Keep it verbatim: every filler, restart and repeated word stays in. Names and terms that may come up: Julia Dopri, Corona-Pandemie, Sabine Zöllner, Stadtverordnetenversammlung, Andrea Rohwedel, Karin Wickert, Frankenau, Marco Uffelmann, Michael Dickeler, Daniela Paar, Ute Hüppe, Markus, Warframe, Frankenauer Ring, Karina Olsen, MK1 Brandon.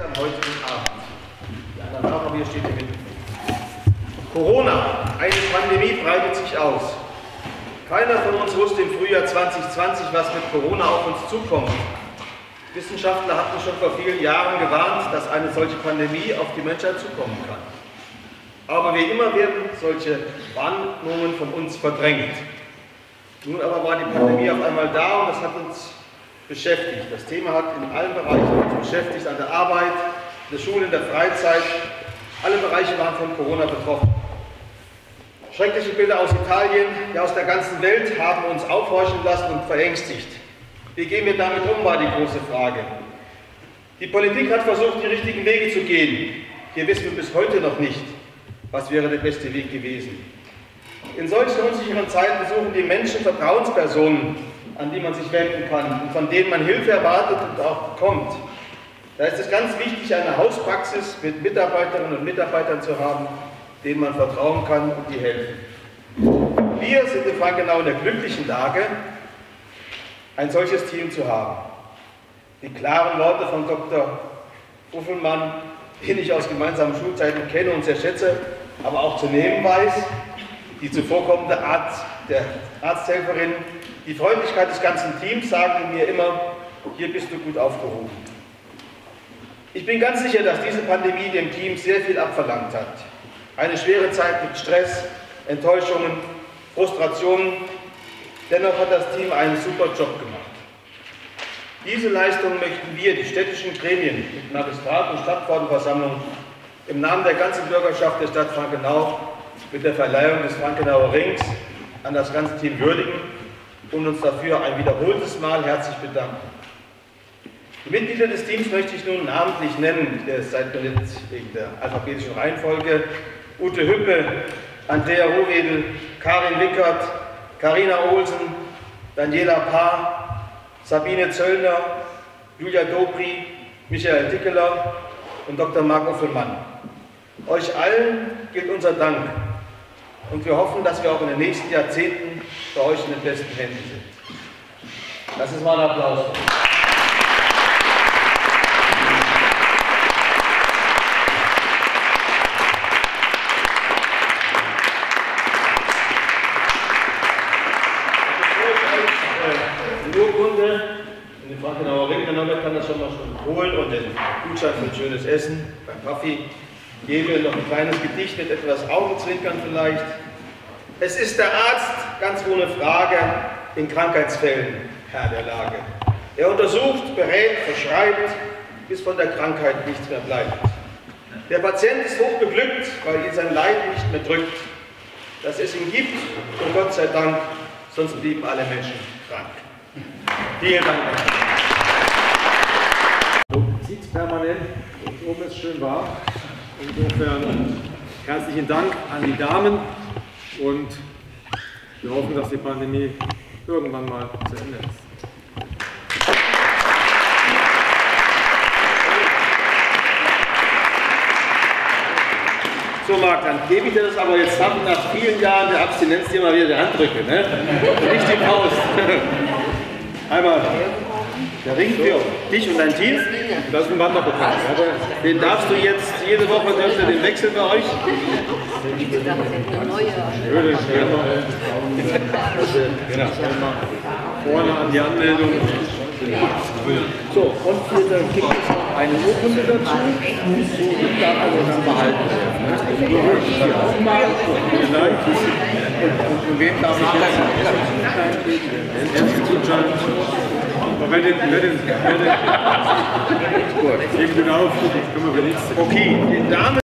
am heutigen Abend. Die anderen auch, aber hier steht der Wind. Corona, eine Pandemie breitet sich aus. Keiner von uns wusste im Frühjahr zwanzig zwanzig, was mit Corona auf uns zukommt. Wissenschaftler hatten schon vor vielen Jahren gewarnt, dass eine solche Pandemie auf die Menschheit zukommen kann. Aber wie immer werden solche Warnungen von uns verdrängt. Nun aber war die Pandemie auf einmal da und das hat uns beschäftigt. Das Thema hat in allen Bereichen uns beschäftigt, an der Arbeit, in der Schule, in der Freizeit. Alle Bereiche waren von Corona betroffen. Schreckliche Bilder aus Italien, ja aus der ganzen Welt, haben uns aufhorchen lassen und verängstigt. Wie gehen wir damit um, war die große Frage. Die Politik hat versucht, die richtigen Wege zu gehen. Hier wissen wir bis heute noch nicht, was wäre der beste Weg gewesen. In solchen unsicheren Zeiten suchen die Menschen Vertrauenspersonen, an die man sich wenden kann und von denen man Hilfe erwartet und auch bekommt. Da ist es ganz wichtig, eine Hauspraxis mit Mitarbeiterinnen und Mitarbeitern zu haben, denen man vertrauen kann und die helfen. Wir sind in Frankenau in der glücklichen Lage, ein solches Team zu haben. Die klaren Worte von Doktor Uffelmann, den ich aus gemeinsamen Schulzeiten kenne und sehr schätze, aber auch zu nehmen weiß, die zuvorkommende Art der Arzthelferin, die Freundlichkeit des ganzen Teams sagen mir immer, hier bist du gut aufgehoben. Ich bin ganz sicher, dass diese Pandemie dem Team sehr viel abverlangt hat. Eine schwere Zeit mit Stress, Enttäuschungen, Frustrationen. Dennoch hat das Team einen super Job gemacht. Diese Leistung möchten wir, die städtischen Gremien, mit Magistrat und Stadtverordnetenversammlung, im Namen der ganzen Bürgerschaft der Stadt Frankenau mit der Verleihung des Frankenauer Rings an das ganze Team würdigen und uns dafür ein wiederholtes Mal herzlich bedanken. Die Mitglieder des Teams möchte ich nun namentlich nennen, der ist seit wegen der alphabetischen Reihenfolge: Ute Hüppe, Andrea Rohwedel, Karin Wickert, Karina Olsen, Daniela Paar, Sabine Zöllner, Julia Dopri, Michael Dickeler und Doktor Marco Uffelmann. Euch allen gilt unser Dank und wir hoffen, dass wir auch in den nächsten Jahrzehnten bei euch in den besten Händen sind. Das ist mal ein Applaus. Für ein schönes Essen, beim Kaffee, gebe noch ein kleines Gedicht mit etwas Augenzwinkern vielleicht. Es ist der Arzt, ganz ohne Frage, in Krankheitsfällen Herr der Lage. Er untersucht, berät, verschreibt, bis von der Krankheit nichts mehr bleibt. Der Patient ist hochbeglückt, weil ihn sein Leid nicht mehr drückt. Dass es ihn gibt, und Gott sei Dank, sonst blieben alle Menschen krank. Vielen Dank. Sieht es permanent und oben ist schön warm. Insofern herzlichen Dank an die Damen und wir hoffen, dass die Pandemie irgendwann mal zu Ende ist. So Marc, dann gebe ich dir das aber jetzt ab nach vielen Jahren der Abstinenz dir mal wieder die Handrücke, ne? Und nicht die Faust. Einmal. Der Ring für dich und dein Team, das ist ein Wanderpokal. Den darfst du jetzt jede Woche, darfst du den Wechsel bei euch. Schöne, schöne. Vorne an die Anmeldung. So, und hier gibt es noch eine Urkunde dazu, die darf man dann behalten. Und wem darf ich jetzt? Aber wenn den, wenn den, wenn den, gut, eben genau, können wir wenigstens. Okay, den Damen.